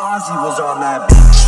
Ozzy was on that beat.